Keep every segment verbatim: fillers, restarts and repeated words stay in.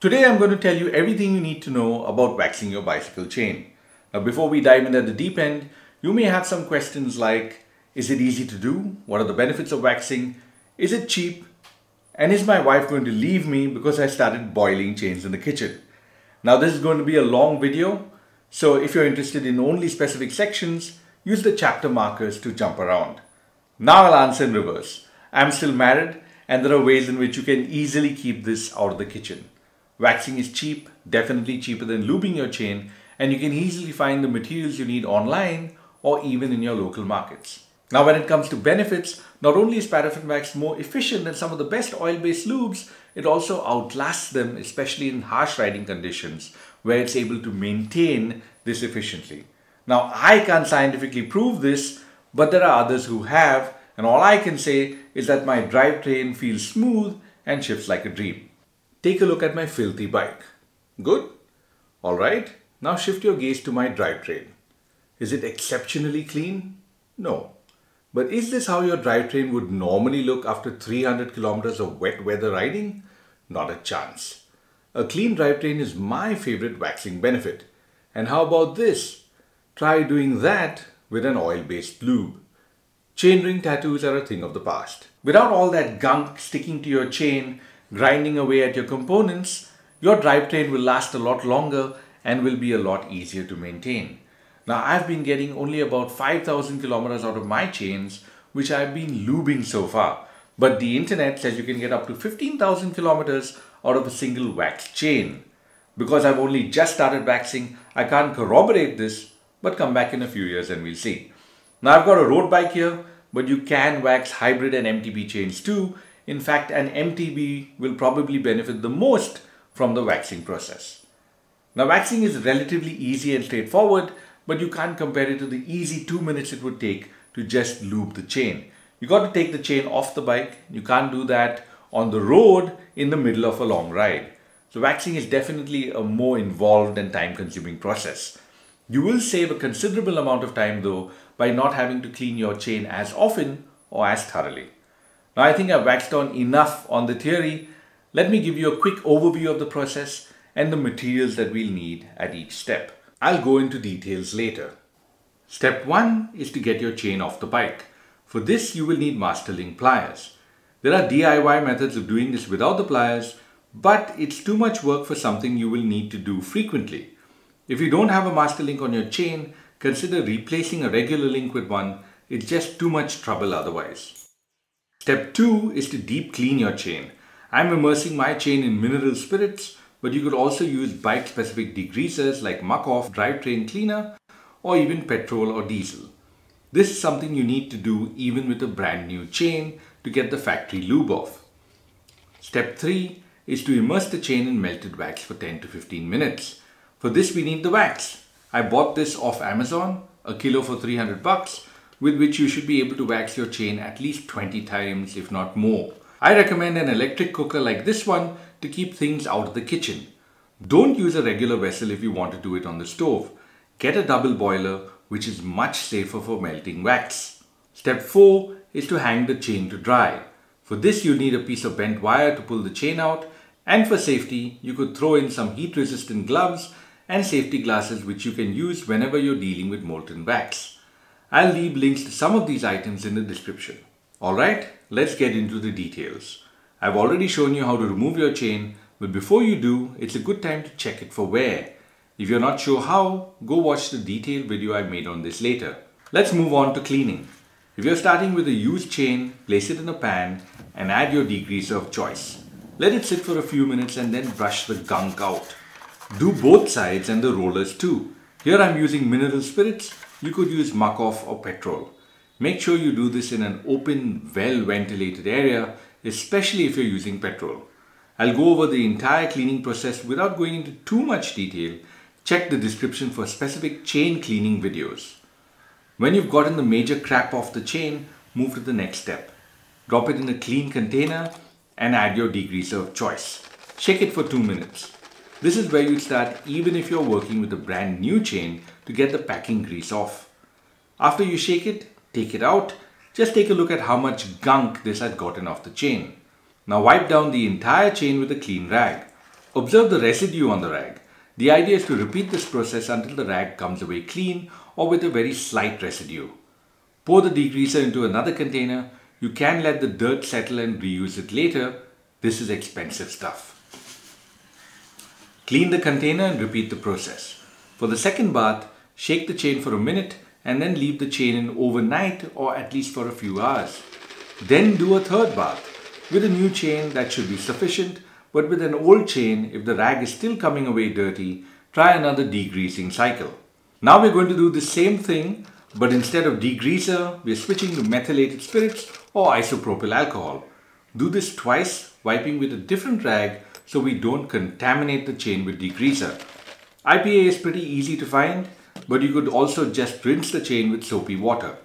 Today I'm going to tell you everything you need to know about waxing your bicycle chain. Now before we dive in at the deep end, you may have some questions like, is it easy to do? What are the benefits of waxing? Is it cheap? And is my wife going to leave me because I started boiling chains in the kitchen? Now this is going to be a long video, so if you're interested in only specific sections, use the chapter markers to jump around. Now I'll answer in reverse. I'm still married and there are ways in which you can easily keep this out of the kitchen. Waxing is cheap, definitely cheaper than lubing your chain, and you can easily find the materials you need online or even in your local markets. Now when it comes to benefits, not only is paraffin wax more efficient than some of the best oil-based lubes, it also outlasts them, especially in harsh riding conditions where it's able to maintain this efficiently. Now I can't scientifically prove this, but there are others who have, and all I can say is that my drivetrain feels smooth and shifts like a dream. Take a look at my filthy bike. Good? Alright, now shift your gaze to my drivetrain. Is it exceptionally clean? No. But is this how your drivetrain would normally look after three hundred kilometers of wet weather riding? Not a chance. A clean drivetrain is my favorite waxing benefit. And how about this? Try doing that with an oil-based lube. Chain ring tattoos are a thing of the past. Without all that gunk sticking to your chain, grinding away at your components, your drivetrain will last a lot longer and will be a lot easier to maintain. Now I've been getting only about five thousand kilometers out of my chains, which I've been lubing so far. But the internet says you can get up to fifteen thousand kilometers out of a single wax chain. Because I've only just started waxing, I can't corroborate this, but come back in a few years and we'll see. Now I've got a road bike here, but you can wax hybrid and M T B chains too. In fact, an M T B will probably benefit the most from the waxing process. Now waxing is relatively easy and straightforward, but you can't compare it to the easy two minutes it would take to just lube the chain. You got to take the chain off the bike. You can't do that on the road in the middle of a long ride. So waxing is definitely a more involved and time-consuming process. You will save a considerable amount of time though by not having to clean your chain as often or as thoroughly. Now I think I've waxed on enough on the theory. Let me give you a quick overview of the process and the materials that we'll need at each step. I'll go into details later. Step one is to get your chain off the bike. For this, you will need Masterlink pliers. There are D I Y methods of doing this without the pliers, but it's too much work for something you will need to do frequently. If you don't have a Masterlink on your chain, consider replacing a regular link with one. It's just too much trouble otherwise. Step two is to deep clean your chain. I'm immersing my chain in mineral spirits, but you could also use bike-specific degreasers like Muc-Off drivetrain cleaner or even petrol or diesel. This is something you need to do even with a brand new chain to get the factory lube off. Step three is to immerse the chain in melted wax for ten to fifteen minutes. For this we need the wax. I bought this off Amazon, a kilo for three hundred bucks, with which you should be able to wax your chain at least twenty times if not more. I recommend an electric cooker like this one to keep things out of the kitchen. Don't use a regular vessel if you want to do it on the stove. Get a double boiler, which is much safer for melting wax. Step four is to hang the chain to dry. For this you need a piece of bent wire to pull the chain out, and for safety you could throw in some heat resistant gloves and safety glasses which you can use whenever you're dealing with molten wax. I'll leave links to some of these items in the description. Alright, let's get into the details. I've already shown you how to remove your chain, but before you do, it's a good time to check it for wear. If you're not sure how, go watch the detailed video I made on this later. Let's move on to cleaning. If you're starting with a used chain, place it in a pan and add your degreaser of choice. Let it sit for a few minutes and then brush the gunk out. Do both sides and the rollers too. Here I'm using mineral spirits. You could use Muc-Off or petrol. Make sure you do this in an open, well-ventilated area, especially if you're using petrol. I'll go over the entire cleaning process without going into too much detail. Check the description for specific chain cleaning videos. When you've gotten the major crap off the chain, move to the next step. Drop it in a clean container and add your degreaser of choice. Shake it for two minutes. This is where you start even if you're working with a brand new chain to get the packing grease off. After you shake it, take it out. Just take a look at how much gunk this has gotten off the chain. Now wipe down the entire chain with a clean rag. Observe the residue on the rag. The idea is to repeat this process until the rag comes away clean or with a very slight residue. Pour the degreaser into another container. You can let the dirt settle and reuse it later. This is expensive stuff. Clean the container and repeat the process. For the second bath, shake the chain for a minute and then leave the chain in overnight or at least for a few hours. Then do a third bath. With a new chain, that should be sufficient, but with an old chain, if the rag is still coming away dirty, try another degreasing cycle. Now we're going to do the same thing, but instead of degreaser, we're switching to methylated spirits or isopropyl alcohol. Do this twice, wiping with a different rag so we don't contaminate the chain with degreaser. I P A is pretty easy to find, but you could also just rinse the chain with soapy water.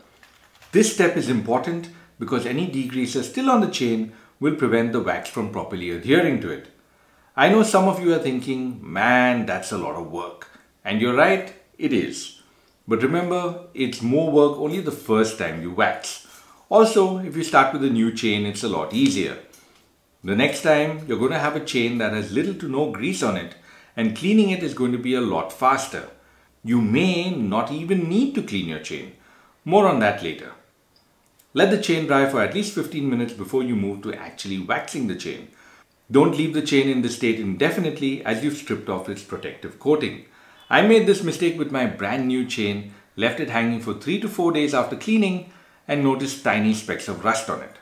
This step is important because any degreaser still on the chain will prevent the wax from properly adhering to it. I know some of you are thinking, man, that's a lot of work. And you're right, it is. But remember, it's more work only the first time you wax. Also, if you start with a new chain, it's a lot easier. The next time, you're going to have a chain that has little to no grease on it, and cleaning it is going to be a lot faster. You may not even need to clean your chain. More on that later. Let the chain dry for at least fifteen minutes before you move to actually waxing the chain. Don't leave the chain in this state indefinitely as you've stripped off its protective coating. I made this mistake with my brand new chain, left it hanging for three to four days after cleaning and noticed tiny specks of rust on it.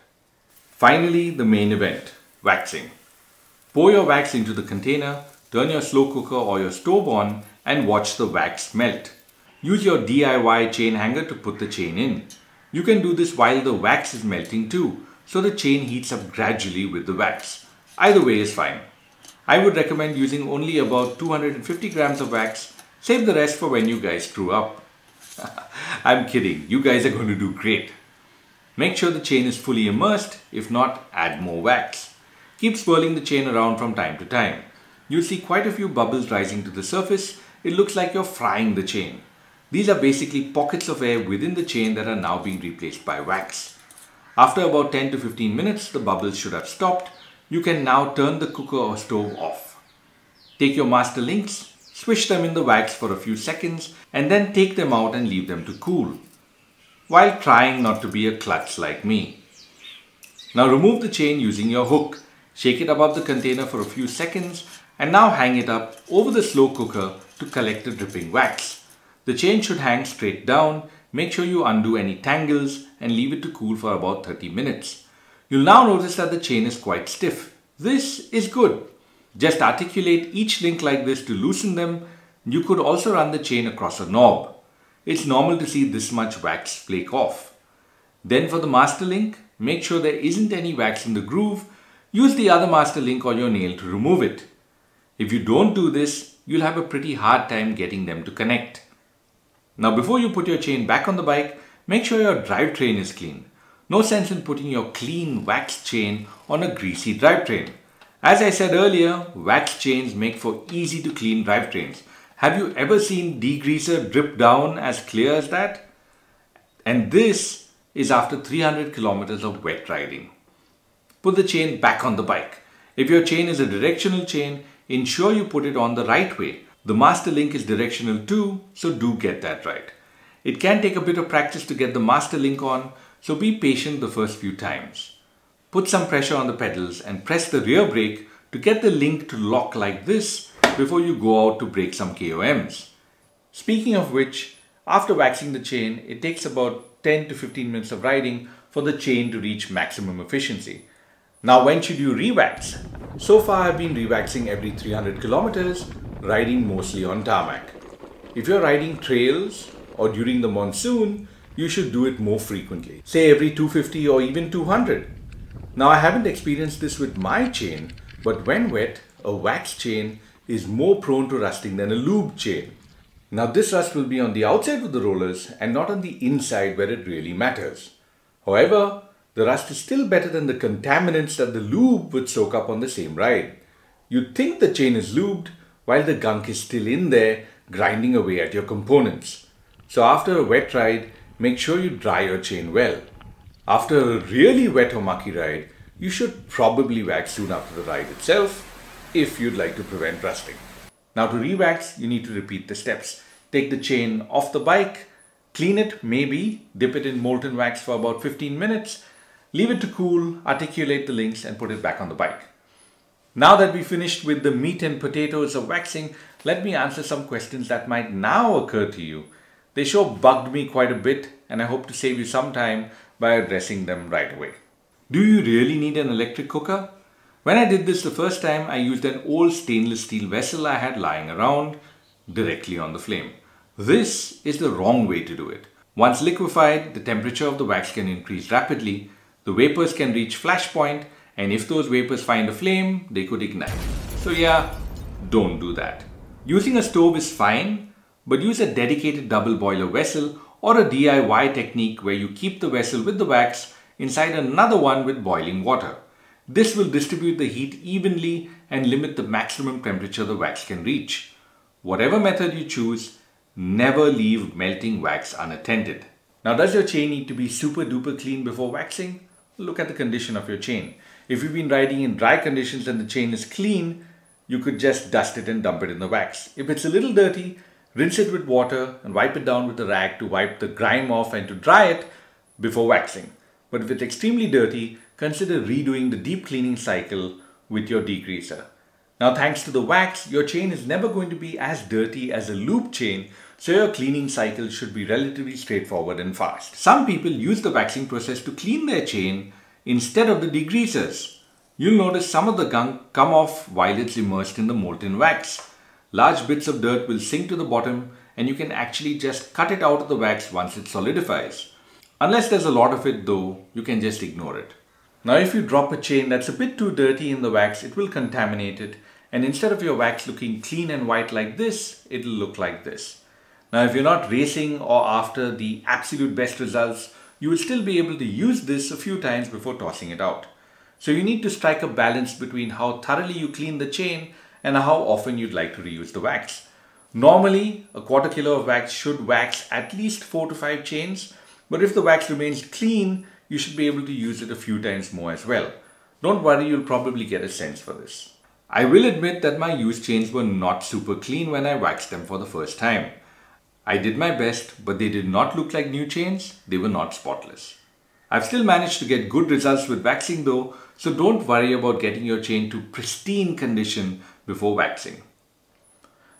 Finally, the main event, waxing. Pour your wax into the container, turn your slow cooker or your stove on and watch the wax melt. Use your D I Y chain hanger to put the chain in. You can do this while the wax is melting too, so the chain heats up gradually with the wax. Either way is fine. I would recommend using only about two hundred fifty grams of wax. Save the rest for when you guys screw up. I'm kidding, you guys are going to do great. Make sure the chain is fully immersed, if not, add more wax. Keep swirling the chain around from time to time. You'll see quite a few bubbles rising to the surface. It looks like you're frying the chain. These are basically pockets of air within the chain that are now being replaced by wax. After about ten to fifteen minutes, the bubbles should have stopped. You can now turn the cooker or stove off. Take your master links, swish them in the wax for a few seconds, and then take them out and leave them to cool, while trying not to be a klutz like me. Now remove the chain using your hook, shake it above the container for a few seconds, and now hang it up over the slow cooker to collect the dripping wax. The chain should hang straight down. Make sure you undo any tangles and leave it to cool for about thirty minutes. You'll now notice that the chain is quite stiff. This is good. Just articulate each link like this to loosen them. You could also run the chain across a knob. It's normal to see this much wax flake off. Then for the master link, make sure there isn't any wax in the groove. Use the other master link or your nail to remove it. If you don't do this, you'll have a pretty hard time getting them to connect. Now before you put your chain back on the bike, make sure your drivetrain is clean. No sense in putting your clean wax chain on a greasy drivetrain. As I said earlier, wax chains make for easy to clean drivetrains. Have you ever seen degreaser drip down as clear as that? And this is after three hundred kilometers of wet riding. Put the chain back on the bike. If your chain is a directional chain, ensure you put it on the right way. The master link is directional too, so do get that right. It can take a bit of practice to get the master link on, so be patient the first few times. Put some pressure on the pedals and press the rear brake to get the link to lock like this before you go out to brake some K O Ms. Speaking of which, after waxing the chain, it takes about ten to fifteen minutes of riding for the chain to reach maximum efficiency. Now when should you re-wax? So far I've been re-waxing every three hundred kilometers, riding mostly on tarmac. If you're riding trails or during the monsoon, you should do it more frequently, say every two fifty or even two hundred. Now I haven't experienced this with my chain, but when wet, a wax chain is more prone to rusting than a lube chain. Now this rust will be on the outside of the rollers and not on the inside where it really matters. However, the rust is still better than the contaminants that the lube would soak up on the same ride. You'd think the chain is lubed while the gunk is still in there grinding away at your components. So after a wet ride, make sure you dry your chain well. After a really wet or mucky ride, you should probably wax soon after the ride itself. if you'd like to prevent rusting. Now to re-wax, you need to repeat the steps. Take the chain off the bike, clean it maybe, dip it in molten wax for about fifteen minutes, leave it to cool, articulate the links and put it back on the bike. Now that we finished with the meat and potatoes of waxing, let me answer some questions that might now occur to you. They sure bugged me quite a bit and I hope to save you some time by addressing them right away. Do you really need an electric cooker? When I did this the first time, I used an old stainless steel vessel I had lying around directly on the flame. This is the wrong way to do it. Once liquefied, the temperature of the wax can increase rapidly, the vapors can reach flash point, and if those vapors find a flame, they could ignite. So yeah, don't do that. Using a stove is fine, but use a dedicated double boiler vessel or a D I Y technique where you keep the vessel with the wax inside another one with boiling water. This will distribute the heat evenly and limit the maximum temperature the wax can reach. Whatever method you choose, never leave melting wax unattended. Now, does your chain need to be super duper clean before waxing? Look at the condition of your chain. If you've been riding in dry conditions and the chain is clean, you could just dust it and dump it in the wax. If it's a little dirty, rinse it with water and wipe it down with a rag to wipe the grime off and to dry it before waxing. But if it's extremely dirty, consider redoing the deep cleaning cycle with your degreaser. Now, thanks to the wax, your chain is never going to be as dirty as a loop chain, so your cleaning cycle should be relatively straightforward and fast. Some people use the waxing process to clean their chain instead of the degreasers. You'll notice some of the gunk come off while it's immersed in the molten wax. Large bits of dirt will sink to the bottom and you can actually just cut it out of the wax once it solidifies. Unless there's a lot of it though, you can just ignore it. Now, if you drop a chain that's a bit too dirty in the wax, it will contaminate it. And instead of your wax looking clean and white like this, it'll look like this. Now, if you're not racing or after the absolute best results, you will still be able to use this a few times before tossing it out. So you need to strike a balance between how thoroughly you clean the chain and how often you'd like to reuse the wax. Normally, a quarter kilo of wax should wax at least four to five chains, but if the wax remains clean, you should be able to use it a few times more as well. Don't worry, you'll probably get a sense for this. I will admit that my used chains were not super clean when I waxed them for the first time. I did my best, but they did not look like new chains. They were not spotless. I've still managed to get good results with waxing though, so don't worry about getting your chain to pristine condition before waxing.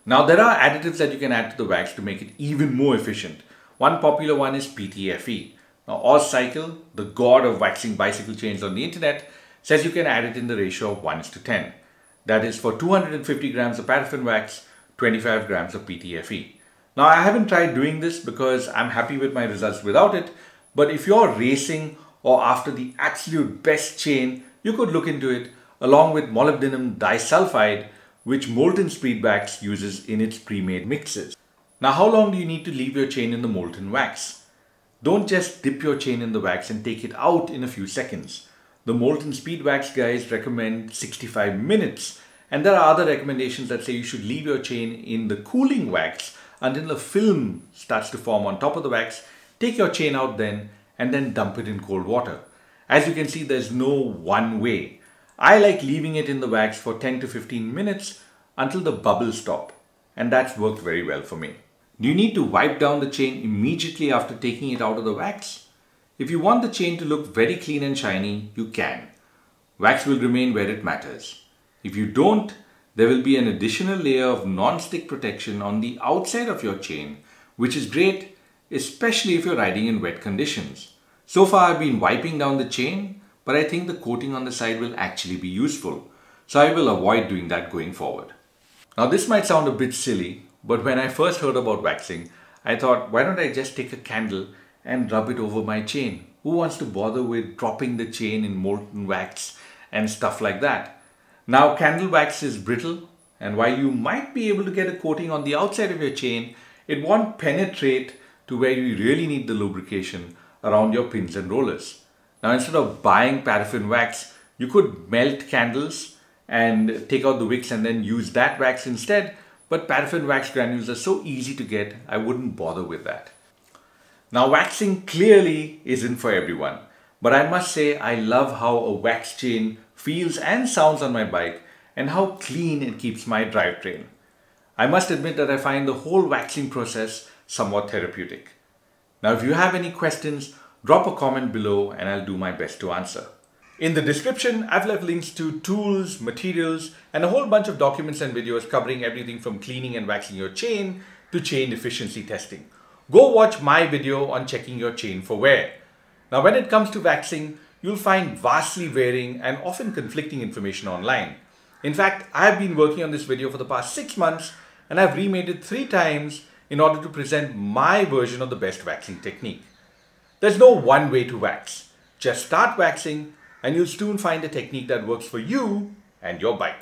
Now, there are additives that you can add to the wax to make it even more efficient. One popular one is P T F E. Now, OzCycle, the god of waxing bicycle chains on the internet, says you can add it in the ratio of one is to ten. That is, for two hundred fifty grams of paraffin wax, twenty-five grams of P T F E. Now, I haven't tried doing this because I'm happy with my results without it, but if you're racing or after the absolute best chain, you could look into it along with molybdenum disulfide, which Molten Speed Wax uses in its pre-made mixes. Now, how long do you need to leave your chain in the molten wax? Don't just dip your chain in the wax and take it out in a few seconds. The Molten Speed Wax guys recommend sixty-five minutes, and there are other recommendations that say you should leave your chain in the cooling wax until the film starts to form on top of the wax. Take your chain out then and then dump it in cold water. As you can see, there's no one way. I like leaving it in the wax for ten to fifteen minutes until the bubbles stop, and that's worked very well for me. Do you need to wipe down the chain immediately after taking it out of the wax? If you want the chain to look very clean and shiny, you can. Wax will remain where it matters. If you don't, there will be an additional layer of non-stick protection on the outside of your chain, which is great, especially if you're riding in wet conditions. So far, I've been wiping down the chain, but I think the coating on the side will actually be useful, so I will avoid doing that going forward. Now, this might sound a bit silly, but when I first heard about waxing, I thought, why don't I just take a candle and rub it over my chain? Who wants to bother with dropping the chain in molten wax and stuff like that? Now, candle wax is brittle, and while you might be able to get a coating on the outside of your chain, it won't penetrate to where you really need the lubrication around your pins and rollers. Now, instead of buying paraffin wax, you could melt candles and take out the wicks and then use that wax instead, but paraffin wax granules are so easy to get, I wouldn't bother with that. Now, waxing clearly isn't for everyone, but I must say I love how a wax chain feels and sounds on my bike, and how clean it keeps my drivetrain. I must admit that I find the whole waxing process somewhat therapeutic. Now if you have any questions, drop a comment below and I'll do my best to answer. In the description, I've left links to tools, materials, and a whole bunch of documents and videos covering everything from cleaning and waxing your chain to chain efficiency testing. Go watch my video on checking your chain for wear. Now when it comes to waxing, you'll find vastly varying and often conflicting information online. In fact, I've been working on this video for the past six months and I've remade it three times in order to present my version of the best waxing technique. There's no one way to wax. Just start waxing and you'll soon find a technique that works for you and your bike.